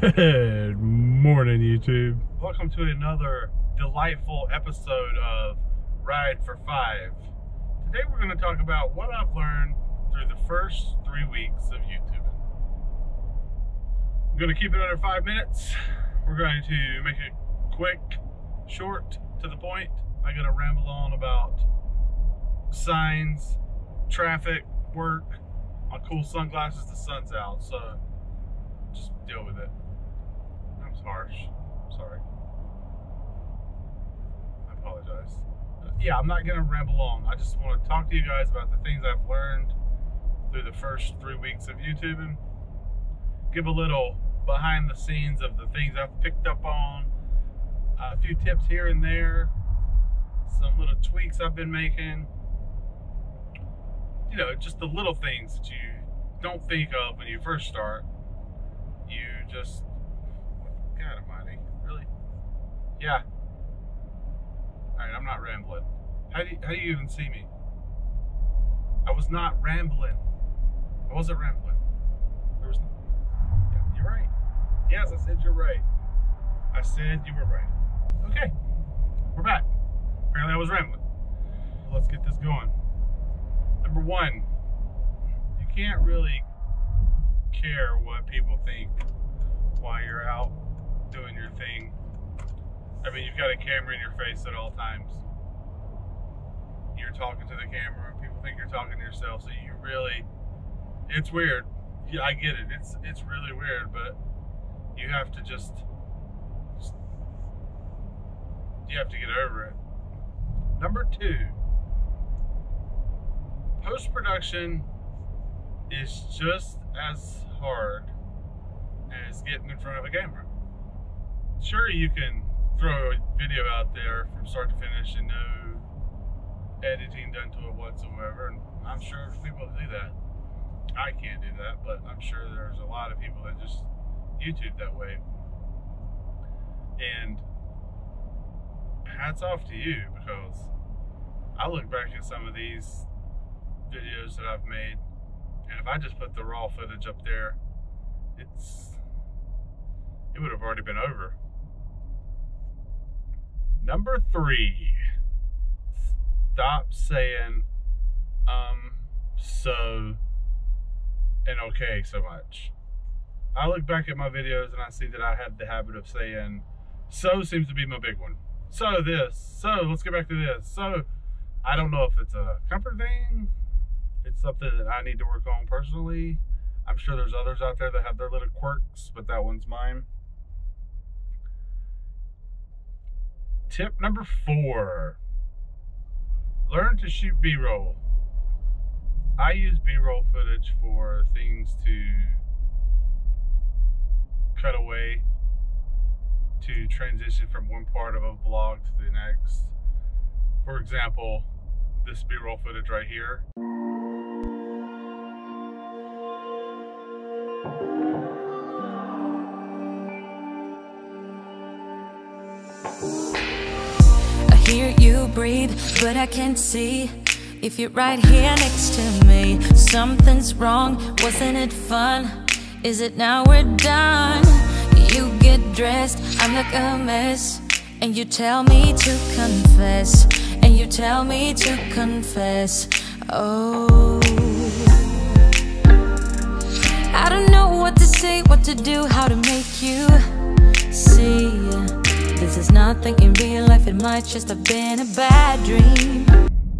Good morning, YouTube. Welcome to another delightful episode of Ride for Five. Today we're going to talk about what I've learned through the first 3 weeks of YouTubing. I'm going to keep it under 5 minutes. We're going to make it quick, short, to the point. I'm going to ramble on about signs, traffic, work, my cool sunglasses, the sun's out, so just deal with it. That was harsh. Sorry. I apologize. Yeah, I'm not going to ramble on. I just want to talk to you guys about the things I've learned through the first 3 weeks of YouTubing. Give a little behind the scenes of the things I've picked up on. A few tips here and there. Some little tweaks I've been making. You know, just the little things that you don't think of when you first start. You just, God almighty, really? Yeah. All right, I'm not rambling. How do you even see me? I was not rambling. I wasn't rambling. There was no, yeah, you're right. Yes, I said you're right. I said you were right. Okay, we're back. Apparently I was rambling. Let's get this going. Number one, you can't really care what people think while you're out doing your thing. I mean, you've got a camera in your face at all times. You're talking to the camera, people think you're talking to yourself, so you really, it's weird. Yeah, I get it. It's really weird, but you have to just you have to get over it. Number two, post-production is just as hard as getting in front of a camera. Sure, you can throw a video out there from start to finish and no editing done to it whatsoever, and I'm sure there's people that do that. I can't do that, but I'm sure there's a lot of people that just YouTube that way. And hats off to you, because I look back at some of these videos that I've made, and if I just put the raw footage up there, it would have already been over. Number three, stop saying so and okay so much. I look back at my videos and I see that I have the habit of saying so, seems to be my big one. So this, so let's get back to this. So I don't know if it's a comfort thing. It's something that I need to work on personally. I'm sure there's others out there that have their little quirks, but that one's mine. Tip number four, learn to shoot B-roll. I use B-roll footage for things to cut away, to transition from one part of a vlog to the next. For example, this B-roll footage right here. I hear you breathe, but I can't see if you're right here next to me. Something's wrong, wasn't it fun? Is it now we're done? You get dressed, I'm like a mess, and you tell me to confess, and you tell me to confess. Oh, I don't know what to say, what to do, how to make you see. This is nothing in real life, it might just have been a bad dream.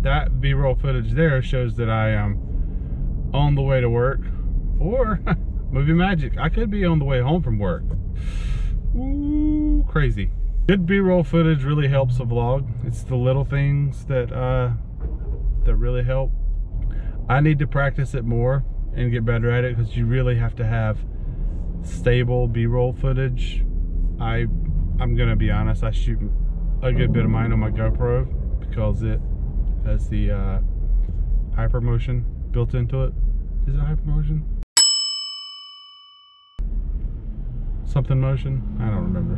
That B-roll footage there shows that I am on the way to work, or movie magic, I could be on the way home from work. Ooh, crazy. Good B-roll footage really helps a vlog. It's the little things that that really help. I need to practice it more and get better at it, because you really have to have stable B-roll footage. I'm gonna be honest, I shoot a good bit of mine on my GoPro because it has the HyperMotion built into it. Is it HyperMotion? Something motion? I don't remember.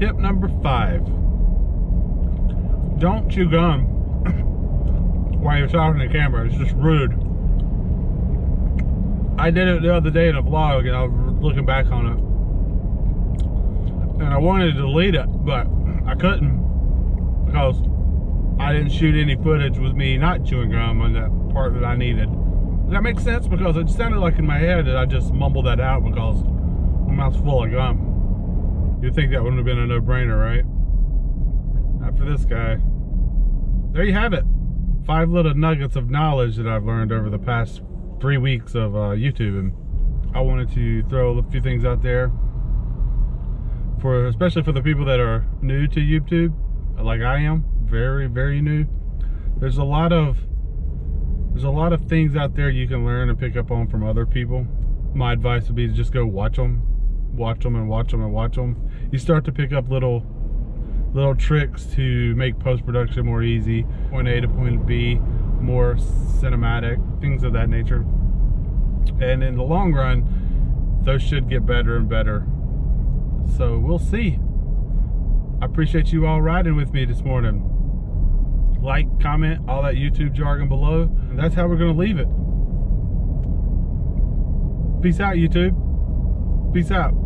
Tip number five, don't chew gum while you're talking to the camera. It's just rude. I did it the other day in a vlog, and I was looking back on it. and I wanted to delete it, but I couldn't because I didn't shoot any footage with me not chewing gum on that part that I needed. Does that make sense? Because it sounded like in my head that I just mumbled that out because my mouth's full of gum. You'd think that wouldn't have been a no-brainer, right? Not for this guy. There you have it. 5 little nuggets of knowledge that I've learned over the past 3 weeks of YouTube, and I wanted to throw a few things out there for, especially for the people that are new to YouTube, like I am, very, very new. There's a lot of things out there you can learn and pick up on from other people. My advice would be to just go watch them, and watch them and watch them. You start to pick up little tricks to make post-production more easy, point A to point B, more cinematic, things of that nature. And in the long run, those should get better and better. So we'll see. I appreciate you all riding with me this morning. Like, comment, all that YouTube jargon below. And that's how we're gonna leave it. Peace out, YouTube. Peace out.